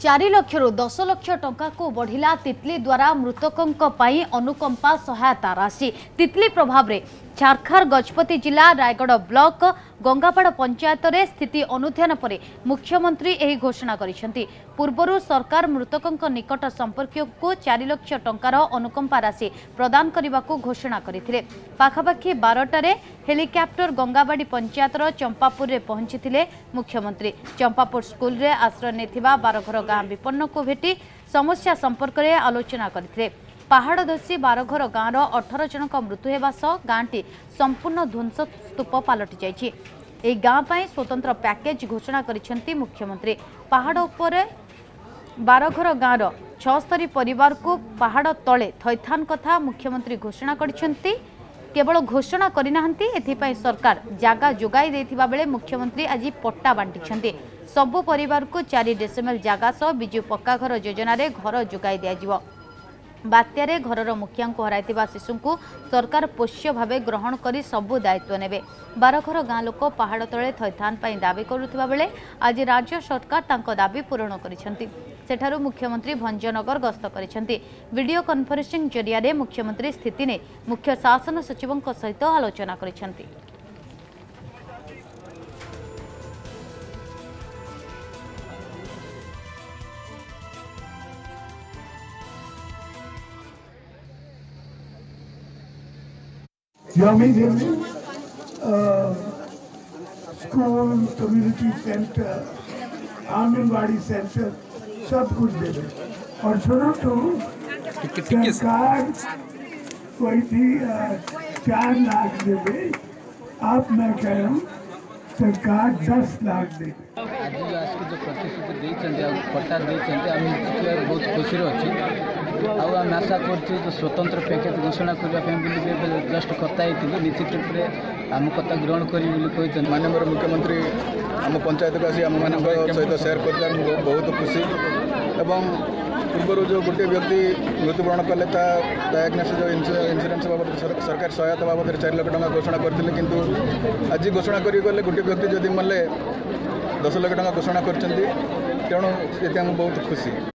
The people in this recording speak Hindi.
4 लाख रू 10 लाख टंका को बढ़िला तितली द्वारा मृतकों पर अनुकंपा सहायता राशि। तितली प्रभाव में झारखंड गजपति जिला रायगढ़ ब्लॉक गंगापाड़ पंचायत में स्थिति अनुध्यान पर मुख्यमंत्री यह घोषणा करिसेंति। पूर्व सरकार मृतकों निकट संपर्क को 4 लाख टंकार अनुकंपा राशि प्रदान करने को घोषणा करते। पाखापाखि 12 हेलिकॉप्टर गंगाबाड़ी पंचायत चंपापुर में पहुंची मुख्यमंत्री। चंपापुर स्कूल में आश्रय नेथिबा 12 घर गांव विपन्न को भेटी समस्या संपर्क में आलोचना करते। पहाड़ धसी 12 घर गाँव 18 जन मृत्यु होगा सह गाँटी संपूर्ण ध्वंसस्तूप पलटि जाइए। यह गाँव स्वतंत्र पैकेज घोषणा करते मुख्यमंत्री। पहाड़ उपर 12 घर गाँव 76 परिवार को पहाड़ तले थैथान कथा मुख्यमंत्री घोषणा करते। केवल घोषणा करना सरकार जगह जोगाई देथिबा बेले मुख्यमंत्री आज पट्टा बांटी सबु परिवार को 4 डेसिमेल जगह सह बिजु पक्का घर योजना घर जोगाई दिया। बात्यारे घरर मुखिया को हराइथिबा शिशु को सरकार पोष्य भावे ग्रहण करी सबु दायित्व नेबे। 12 घर गाँ लोक पहाड़ तले थैथान पई दाबी करुथिबा बेले आज राज्य सरकार तांको दाबी पूरण करिसेंति। सेठारु मुख्यमंत्री भंजनगर गस्त करिसेंति। वीडियो कॉन्फ्रेंसिंग जरिया मुख्यमंत्री स्थिति ने मुख्य शासन सचिवों सहित आलोचना करिसेंति। School, community centre, anganwadi centre सब कुछ दे दें। और सुनो तो सरकार कोई थी 4 लाख दे दे, आप मैं कह रहा हूँ सरकार 10 लाख दे। आज जो प्रतिश्रुति पट्टा देखते बहुत खुशी अच्छी आउ आम आशा कर स्वतंत्र पैकेज घोषणा करने जस्ट कथा निश्चित रूप से आम कथा ग्रहण कर माननीय मुख्यमंत्री आम पंचायत को आसी आम मान सहित सेयार कर बहुत खुशी। एवं पूर्व जो गोटे व्यक्ति मृत्युवरण कले डायग्नोसिस जो इन्शुरान्स बाबद सरकार सहायता बाबद 4 लाख टका घोषणा करते कि आज घोषणा करके गोटे व्यक्ति जदि मले 10 लाख टका घोषणा करते तेणु ये बहुत खुशी।